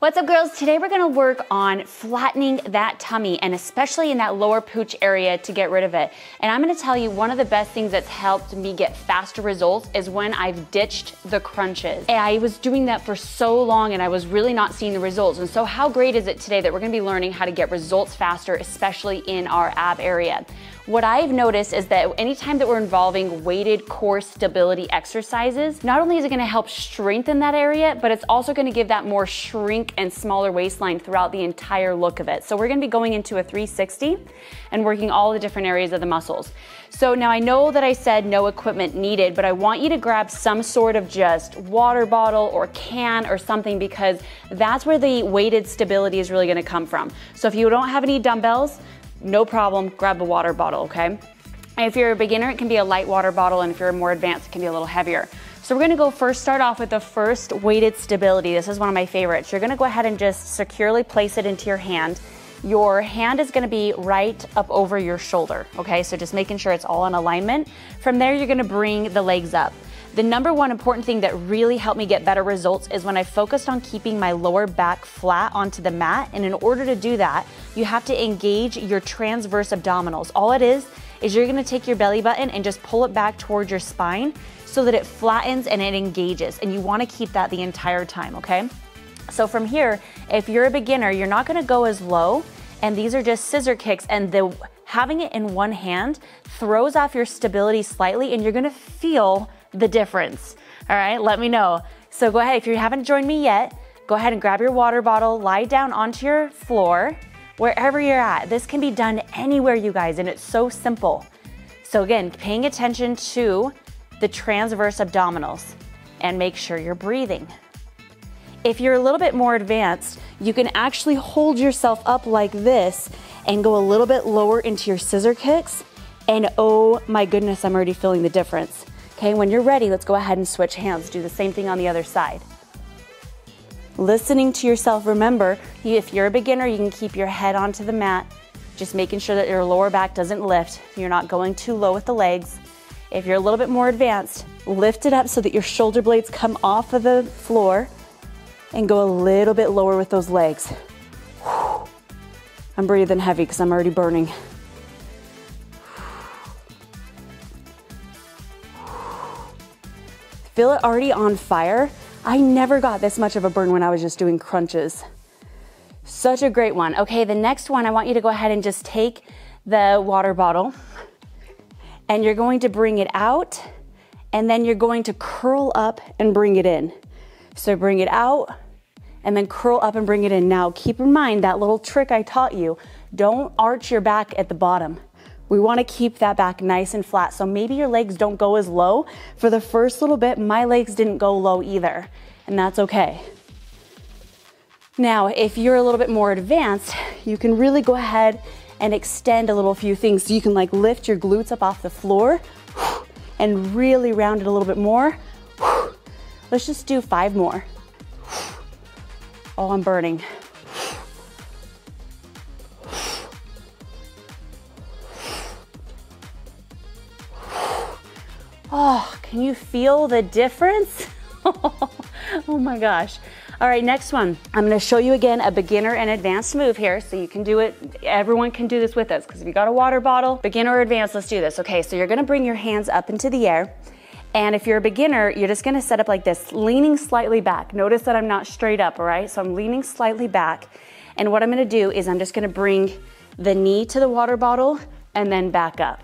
What's up, girls? Today we're gonna work on flattening that tummy, and especially in that lower pooch area, to get rid of it. And I'm gonna tell you, one of the best things that's helped me get faster results is when I've ditched the crunches. And I was doing that for so long and I was really not seeing the results. And so how great is it today that we're gonna be learning how to get results faster, especially in our ab area. What I've noticed is that anytime that we're involving weighted core stability exercises, not only is it gonna help strengthen that area, but it's also gonna give that more shrink and smaller waistline throughout the entire look of it. So we're gonna be going into a 360 and working all the different areas of the muscles. So now I know that I said no equipment needed, but I want you to grab some sort of just water bottle or can or something, because that's where the weighted stability is really gonna come from. So if you don't have any dumbbells, no problem, grab a water bottle, okay? If you're a beginner, it can be a light water bottle, and if you're more advanced, it can be a little heavier. So we're gonna start off with the first weighted stability. This is one of my favorites. You're gonna go ahead and just securely place it into your hand. Your hand is gonna be right up over your shoulder, okay? So just making sure it's all in alignment. From there, you're gonna bring the legs up. The number one important thing that really helped me get better results is when I focused on keeping my lower back flat onto the mat. And in order to do that, you have to engage your transverse abdominals. All it is you're gonna take your belly button and just pull it back towards your spine so that it flattens and it engages. And you wanna keep that the entire time, okay? So from here, if you're a beginner, you're not gonna go as low. And these are just scissor kicks, and having it in one hand throws off your stability slightly, and you're gonna feel the difference. All right, let me know. So go ahead, if you haven't joined me yet, go ahead and grab your water bottle, lie down onto your floor, wherever you're at. This can be done anywhere, you guys, and it's so simple. So again, paying attention to the transverse abdominals and make sure you're breathing. If you're a little bit more advanced, you can actually hold yourself up like this and go a little bit lower into your scissor kicks. And oh my goodness, I'm already feeling the difference. Okay, when you're ready, let's go ahead and switch hands. Do the same thing on the other side. Listening to yourself, remember, if you're a beginner, you can keep your head onto the mat, just making sure that your lower back doesn't lift. You're not going too low with the legs. If you're a little bit more advanced, lift it up so that your shoulder blades come off of the floor and go a little bit lower with those legs. Whew. I'm breathing heavy because I'm already burning. Feel it already on fire. I never got this much of a burn when I was just doing crunches. Such a great one. Okay, the next one, I want you to go ahead and just take the water bottle and you're going to bring it out, and then you're going to curl up and bring it in. So bring it out and then curl up and bring it in. Now keep in mind that little trick I taught you. Don't arch your back at the bottom. We wanna keep that back nice and flat. So maybe your legs don't go as low. For the first little bit, my legs didn't go low either, and that's okay. Now, if you're a little bit more advanced, you can really go ahead and extend a little few things. So you can like lift your glutes up off the floor and really round it a little bit more. Let's just do 5 more. Oh, I'm burning. Oh, can you feel the difference? Oh my gosh. All right, next one. I'm gonna show you again a beginner and advanced move here, so you can do it. Everyone can do this with us, because if you got a water bottle, beginner or advanced, let's do this. Okay, so you're gonna bring your hands up into the air. And if you're a beginner, you're just gonna set up like this, leaning slightly back. Notice that I'm not straight up, all right? So I'm leaning slightly back. And what I'm gonna do is I'm just gonna bring the knee to the water bottle and then back up.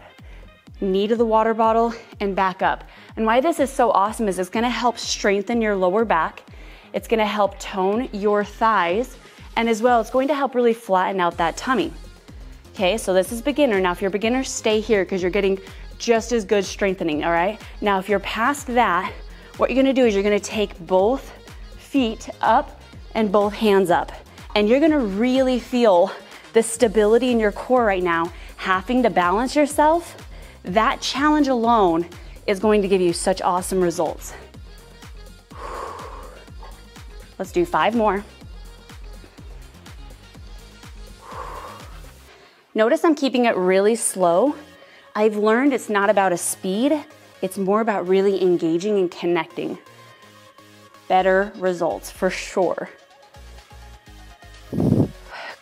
Knee to the water bottle and back up. And why this is so awesome is it's gonna help strengthen your lower back. It's gonna help tone your thighs, and as well, it's going to help really flatten out that tummy. Okay, so this is beginner. Now, if you're a beginner, stay here, because you're getting just as good strengthening, all right? Now, if you're past that, what you're gonna do is you're gonna take both feet up and both hands up. And you're gonna really feel the stability in your core right now, having to balance yourself. That challenge alone is going to give you such awesome results. Let's do 5 more. Notice I'm keeping it really slow. I've learned it's not about a speed, it's more about really engaging and connecting. Better results for sure.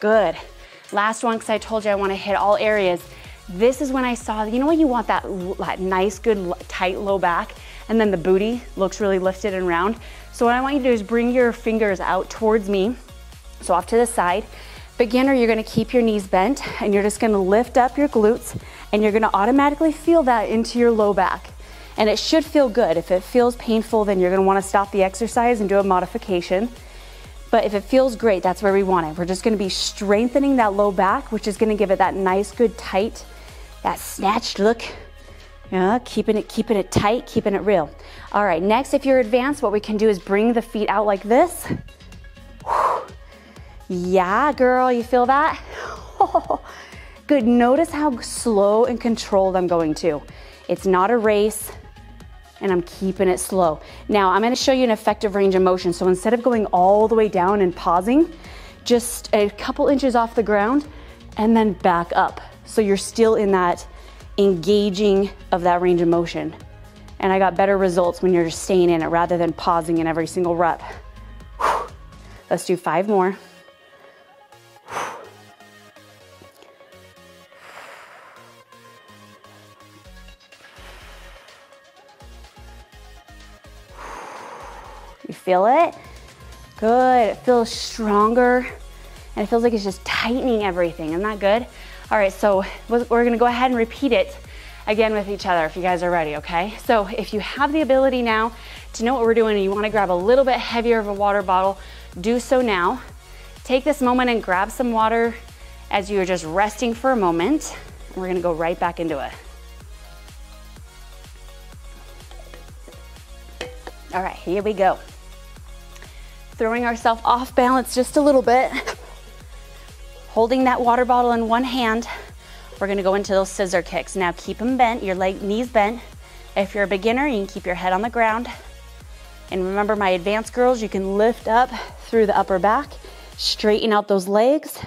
Good. Last one, because I told you I want to hit all areas. This is when I saw, you know when you want that nice, good, tight low back, and then the booty looks really lifted and round. So what I want you to do is bring your fingers out towards me, so off to the side. Beginner, you're gonna keep your knees bent, and you're just gonna lift up your glutes, and you're gonna automatically feel that into your low back. And it should feel good. If it feels painful, then you're gonna wanna stop the exercise and do a modification. But if it feels great, that's where we want it. We're just gonna be strengthening that low back, which is gonna give it that nice, good, tight, that snatched look. Yeah, keeping it tight, keeping it real. All right, next, if you're advanced, what we can do is bring the feet out like this. Whew. Yeah, girl, you feel that? Oh, good, notice how slow and controlled I'm going to. It's not a race, and I'm keeping it slow. Now, I'm gonna show you an effective range of motion. So instead of going all the way down and pausing, just a couple inches off the ground and then back up. So you're still in that engaging of that range of motion. And I got better results when you're just staying in it rather than pausing in every single rep. Whew. Let's do 5 more. Feel it? Good. It feels stronger and it feels like it's just tightening everything. Isn't that good? All right, so we're going to go ahead and repeat it again with each other if you guys are ready, okay? So if you have the ability now to know what we're doing and you want to grab a little bit heavier of a water bottle, do so now. Take this moment and grab some water as you're just resting for a moment. We're going to go right back into it. All right, here we go. Throwing ourselves off balance just a little bit. Holding that water bottle in one hand, we're gonna go into those scissor kicks. Now keep them bent, your knees bent. If you're a beginner, you can keep your head on the ground. And remember my advanced girls, you can lift up through the upper back, straighten out those legs.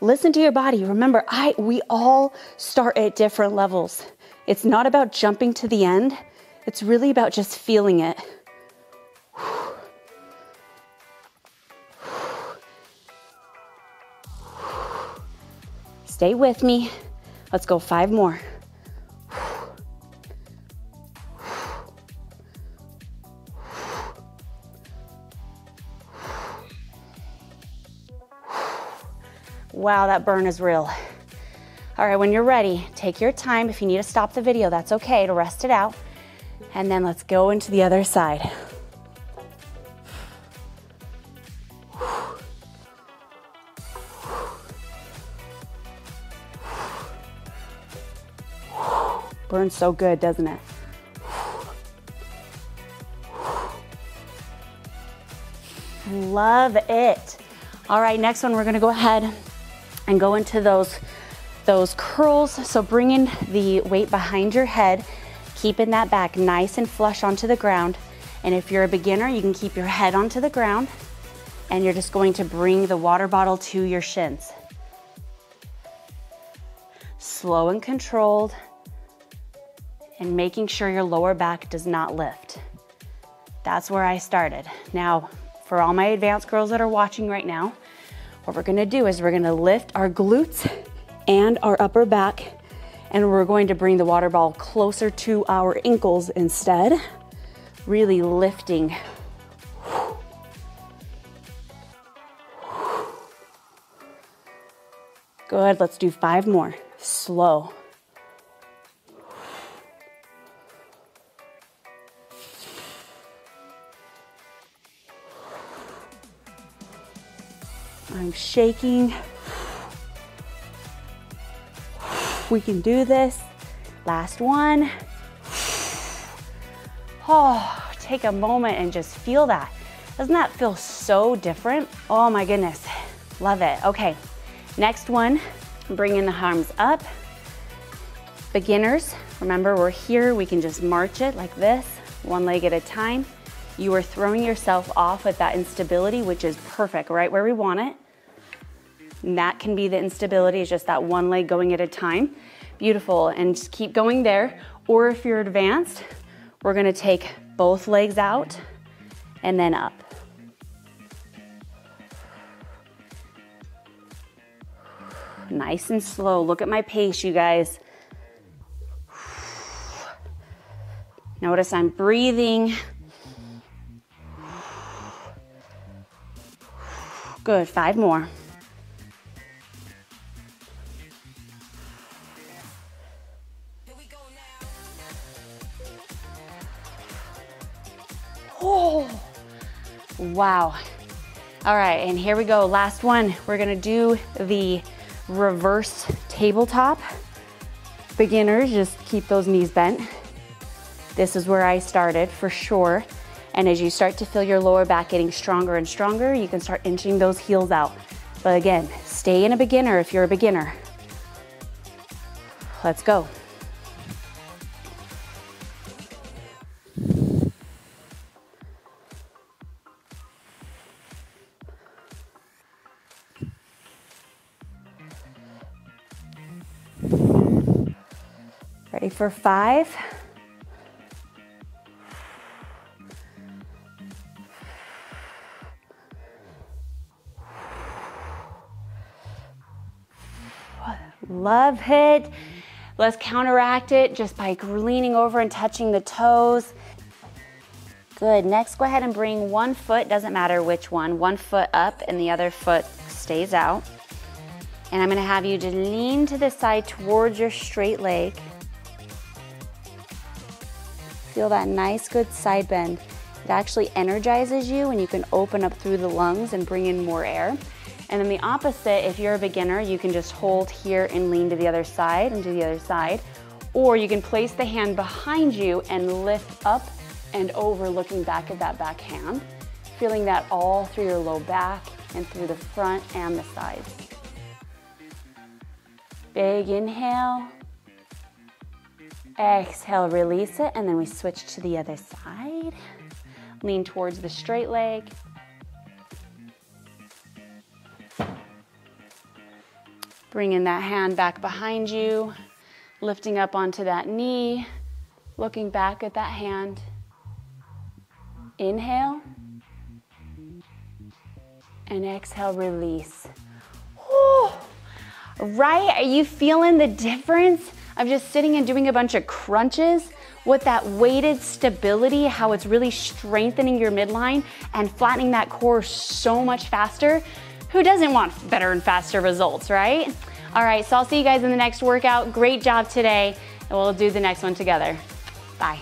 Listen to your body. Remember, we all start at different levels. It's not about jumping to the end. It's really about just feeling it. Stay with me. Let's go 5 more. Wow, that burn is real. All right, when you're ready, take your time. If you need to stop the video, that's okay, to rest it out. And then let's go into the other side. Burns so good, doesn't it? Love it. All right, next one, we're gonna go ahead and go into those curls. So bringing the weight behind your head, keeping that back nice and flush onto the ground. And if you're a beginner, you can keep your head onto the ground and you're just going to bring the water bottle to your shins. Slow and controlled. And making sure your lower back does not lift. That's where I started. Now, for all my advanced girls that are watching right now, what we're gonna do is we're gonna lift our glutes and our upper back, and we're going to bring the water ball closer to our ankles instead, really lifting. Good, let's do 5 more, slow. I'm shaking. We can do this. Last one. Oh, take a moment and just feel that. Doesn't that feel so different? Oh my goodness. Love it. Okay. Next one, bringing the arms up. Beginners, remember we're here. We can just march it like this, one leg at a time. You are throwing yourself off with that instability, which is perfect, right where we want it. And that can be the instability, is just that one leg going at a time. Beautiful, and just keep going there. Or if you're advanced, we're gonna take both legs out and then up. nice and slow. Look at my pace, you guys. Notice I'm breathing. Good, 5 more. Oh, wow. All right, and here we go, last one. We're gonna do the reverse tabletop. Beginners, just keep those knees bent. This is where I started for sure. And as you start to feel your lower back getting stronger and stronger, you can start inching those heels out. But again, stay in a beginner if you're a beginner. Let's go. Ready for 5? 5. Love it. Let's counteract it just by leaning over and touching the toes. Good, next go ahead and bring one foot, doesn't matter which one foot up and the other foot stays out. And I'm gonna have you just lean to the side towards your straight leg. Feel that nice, good side bend. It actually energizes you and you can open up through the lungs and bring in more air. And then the opposite, if you're a beginner, you can just hold here and lean to the other side and do the other side. Or you can place the hand behind you and lift up and over, looking back at that back hand. Feeling that all through your low back and through the front and the sides. Big inhale. Exhale, release it, and then we switch to the other side. Lean towards the straight leg. Bringing that hand back behind you, lifting up onto that knee, looking back at that hand. Inhale. And exhale, release. Whew. Right, are you feeling the difference of just sitting and doing a bunch of crunches with that weighted stability, how it's really strengthening your midline and flattening that core so much faster? Who doesn't want better and faster results, right? All right, so I'll see you guys in the next workout. Great job today, and we'll do the next one together. Bye.